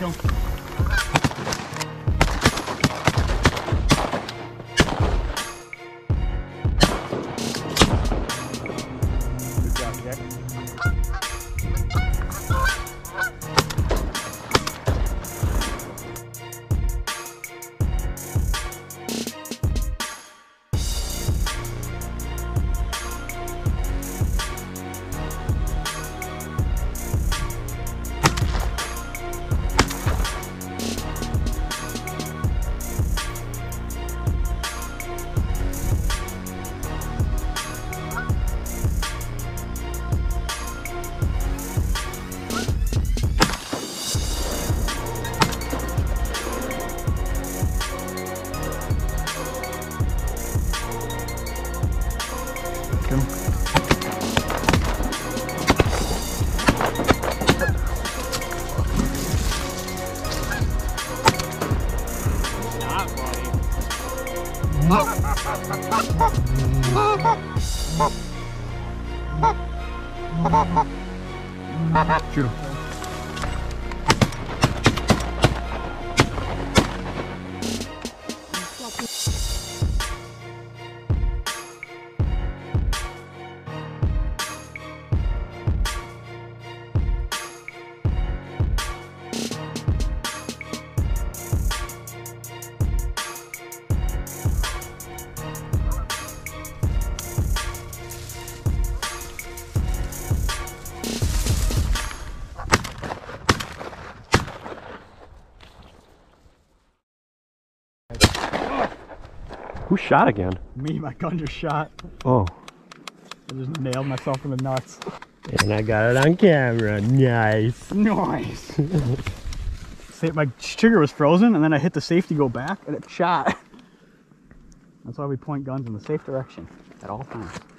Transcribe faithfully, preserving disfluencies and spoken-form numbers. Michael. Good job, Jack. Shoot him. Who shot again? Me, my gun just shot. Oh. I just nailed myself in the nuts. And I got it on camera. Nice. Nice. My trigger was frozen, and then I hit the safety go back, and it shot. That's why we point guns in the safe direction at all times.